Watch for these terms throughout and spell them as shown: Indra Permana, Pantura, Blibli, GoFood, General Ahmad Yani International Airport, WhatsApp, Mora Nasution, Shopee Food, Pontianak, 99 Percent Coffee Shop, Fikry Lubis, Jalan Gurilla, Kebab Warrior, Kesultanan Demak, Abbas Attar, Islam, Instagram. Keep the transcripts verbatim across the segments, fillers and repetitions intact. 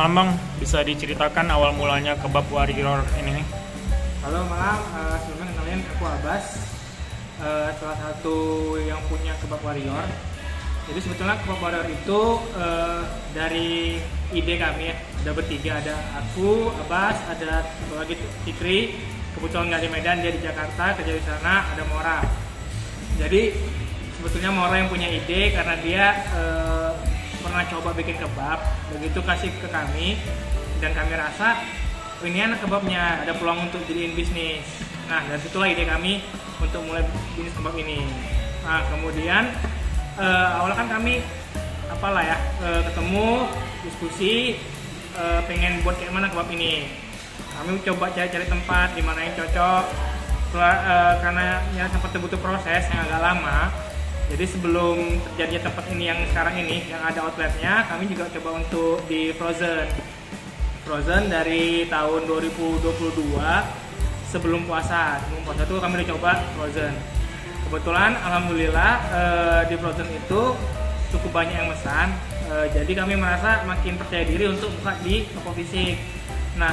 Malam Bang, bisa diceritakan awal mulanya Kebab Warrior ini? Halo malam, uh, sebelumnya kenalin aku Abbas, uh, salah satu yang punya Kebab Warrior. Jadi sebetulnya Kebab Warrior itu uh, dari ide kami ya, ada bertiga, ada aku, Abbas, ada satu lagi Fikry, kebetulan nggak di Medan, dia di Jakarta, kerja di sana, ada Mora. Jadi sebetulnya Mora yang punya ide karena dia uh, pernah coba bikin kebab, begitu kasih ke kami dan kami rasa ini anak kebabnya, ada peluang untuk jadiin bisnis. Nah, dari situlah ide kami untuk mulai bisnis kebab ini. Nah, kemudian uh, awalnya kan kami apalah ya, uh, ketemu, diskusi, uh, pengen buat kayak mana kebab ini. Kami coba cari-cari tempat di mana yang cocok, uh, karena ya sempat butuh proses yang agak lama. Jadi sebelum terjadinya tempat ini yang sekarang ini, yang ada outletnya, kami juga coba untuk di frozen. Frozen dari tahun dua ribu dua puluh dua, sebelum puasa. Sebelum puasa itu kami udah coba frozen. Kebetulan alhamdulillah eh, di frozen itu cukup banyak yang pesan. Eh, jadi kami merasa makin percaya diri untuk buka di toko fisik. Nah,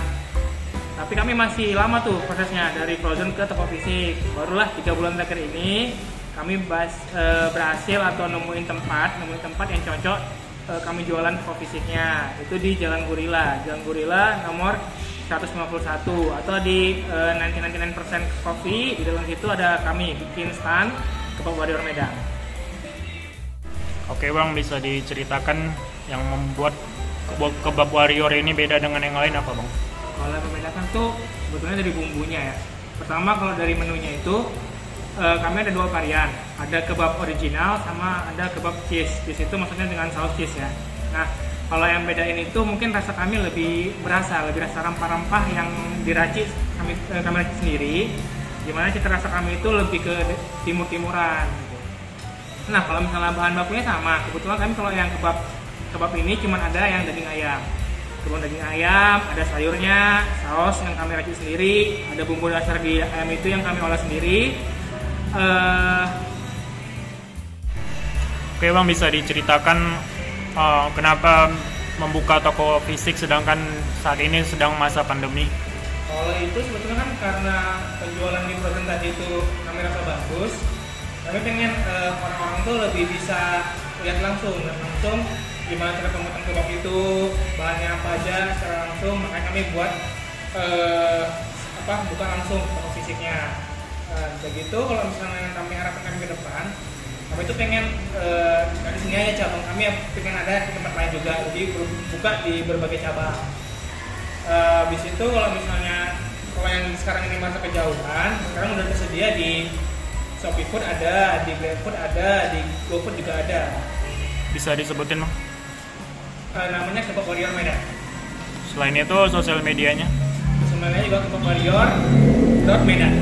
tapi kami masih lama tuh prosesnya dari frozen ke toko fisik. Barulah tiga bulan terakhir ini kami bahas, e, berhasil atau nemuin tempat, nemuin tempat yang cocok e, kami jualan coffee shopnya itu di Jalan Gurilla, Jalan Gurilla nomor seratus lima puluh satu atau di e, sembilan puluh sembilan persen Coffee. Di dalam situ ada kami bikin stand Kebab Warrior Medan. Oke Bang, bisa diceritakan yang membuat Kebab Warrior ini beda dengan yang lain apa Bang? Kalau yang membedakan tuh sebetulnya dari bumbunya ya. Pertama kalau dari menunya itu kami ada dua varian, ada kebab original sama ada kebab cheese. Cheese itu maksudnya dengan saus cheese ya. Nah, kalau yang bedain itu mungkin rasa kami lebih berasa, lebih rasa rempah-rempah yang diracik kami eh, kami racik sendiri. Dimana cita rasa kami itu lebih ke timur-timuran. Nah, kalau misalnya bahan bakunya sama, kebetulan kami kalau yang kebab kebab ini cuma ada yang daging ayam. Kemudian daging ayam, ada sayurnya, saus yang kami racik sendiri, ada bumbu dasar di ayam itu yang kami olah sendiri. Uh, Oke Bang, bisa diceritakan uh, kenapa membuka toko fisik sedangkan saat ini sedang masa pandemi? Kalau itu sebetulnya kan karena penjualan di frozen tadi itu kami rasa bagus. Kami pengen orang-orang uh, tuh lebih bisa lihat langsung dan langsung gimana cara pembuatan kebab itu, bahannya apa aja secara langsung. Makanya kami buat uh, apa buka langsung toko fisiknya. Begitu kalau misalnya kami harapkan kami ke depan, kami itu pengen eh, di sini aja cabang kami pengen ada di tempat lain juga, jadi buka di berbagai cabang. Eh, habis itu kalau misalnya kalau yang sekarang ini masa kejauhan, sekarang udah tersedia di Shopee Food ada, di Blibli Food ada, di GoFood juga ada. Bisa disebutin Bang? Eh, namanya Kebab Warrior Medan. Selain itu sosial medianya? Sosial medianya juga Kebab Warrior Medan.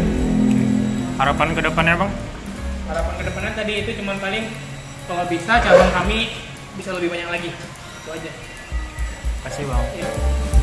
Harapan kedepannya Bang? Harapan kedepannya tadi itu cuman paling kalau bisa cabang kami bisa lebih banyak lagi, itu aja. Terima kasih Bang. Ya.